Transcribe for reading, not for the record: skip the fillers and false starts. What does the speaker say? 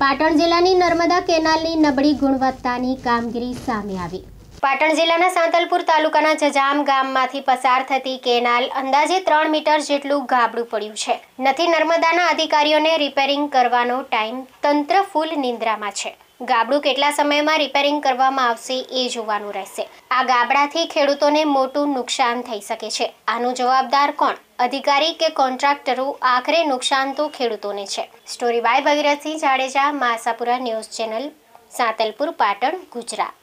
પાટણ જિલ્લાની નર્મદા કેનાલની નબળી ગુણવત્તાની કામગીરી સામે આવી। પાટણ જિલ્લાના સાંતલપુર તાલુકાના જજામ ગામમાંથી પસાર થતી કેનાલ અંદાજે 3 મીટર જેટલું ગાબડું પડ્યું છે। નથી નર્મદાના અધિકારીઓને રિપેરિંગ કરવાનો ટાઈમ, તંત્ર ફૂલ નિંદ્રામાં છે। ગાબડું કેટલા સમયમાં રિપેરિંગ કરવામાં આવશે એ જોવાનું રહેશે। આ ગાબડાથી ખેડૂતોને મોટું નુકસાન થઈ શકે છે। આનો જવાબદાર કોણ, अधिकारी के कॉन्ट्रैक्टरों? आखिर नुकसान तो खेडूतों ने छे। Story by Bhagirath Singh Jadeja, Masapura news channel, Satalpur, Patan, Gujarat.